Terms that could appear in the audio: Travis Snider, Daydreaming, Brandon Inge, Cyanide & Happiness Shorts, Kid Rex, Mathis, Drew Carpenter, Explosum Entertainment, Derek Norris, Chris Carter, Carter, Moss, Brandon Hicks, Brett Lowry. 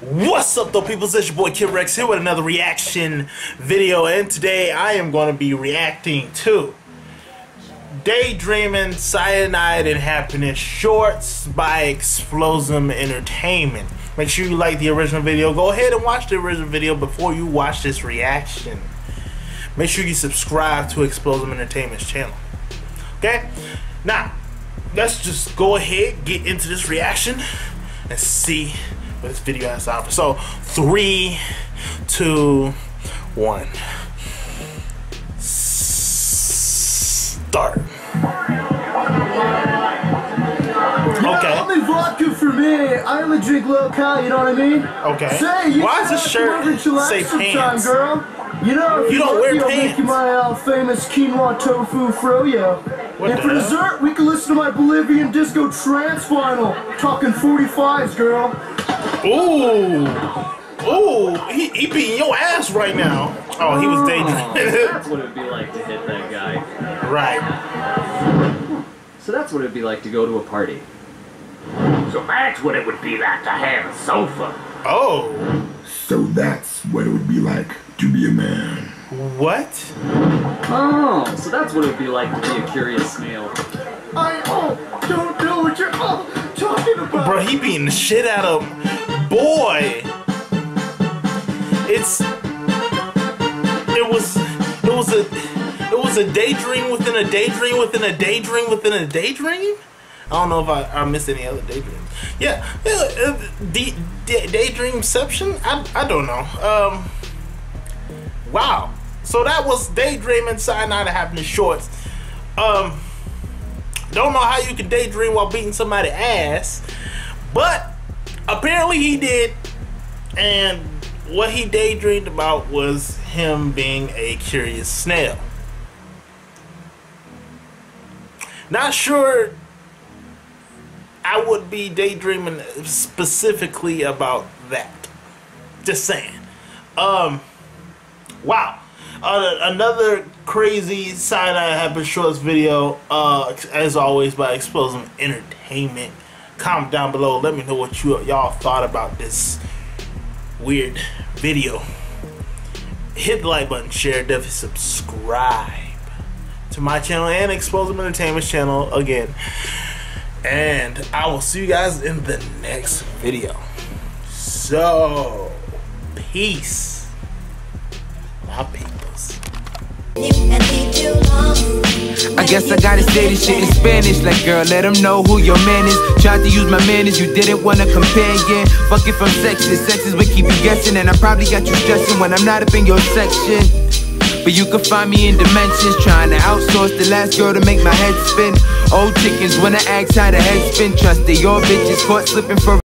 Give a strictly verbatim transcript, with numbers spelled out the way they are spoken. What's up though, peoples? It's your boy Kid Rex here with another reaction video, and today I am going to be reacting to Daydreaming, Cyanide and Happiness shorts by Explosum Entertainment. Make sure you like the original video. Go ahead and watch the original video before you watch this reaction. Make sure you subscribe to Explosum Entertainment's channel. Okay, now let's just go ahead, get into this reaction and see what this video has to offer. So, three, two, one. Start. Okay. Only vodka for me. I only drink low-cal, you know what I mean? Okay. Say, you why does this shirt say pants? Girl. You know, if you, you don't wear pants. Make my uh, famous quinoa tofu froyo. What and for hell? Dessert, we can listen to my Bolivian disco trance vinyl. Talking forty-fives, girl. Ooh, ooh, he, he beating your ass right now. Oh, he was daydreaming. So that's what it'd be like to hit that guy. Right. So that's what it'd be like to go to a party. So that's what it would be like to have a sofa. Oh. So that's what it would be like to be a man. What? Oh, so that's what it would be like to be a curious snail. I oh, don't know what you're all talking about. Bro, he beating the shit out of boy. It's it was it was a it was a daydream within a daydream within a daydream within a daydream. I don't know if I, I missed any other daydreams. Yeah, uh, the, the daydreamception. I I don't know. Um, wow. So that was Daydreaming, Cyanide and Happiness shorts. Um. Don't know how you can daydream while beating somebody's ass, but apparently he did, and what he daydreamed about was him being a curious snail. Not sure I would be daydreaming specifically about that. Just saying. Um, wow. Uh, another crazy Cyanide Happiness shorts video, uh, as always, by Explosum Entertainment. Comment down below. Let me know what you y'all thought about this weird video. Hit the like button, share, definitely subscribe to my channel and Explosum Entertainment's channel again. And I will see you guys in the next video. So, peace, my people. I guess I gotta say this shit in Spanish. Like, girl, let them know who your man is. Tried to use my manners, you didn't wanna compare, yeah. Fuck it from section to sexes, we keep you guessing. And I probably got you stressing when I'm not up in your section. But you can find me in dimensions, trying to outsource the last girl to make my head spin. Old chickens wanna ask how the head spin. Trust that your bitches caught slipping for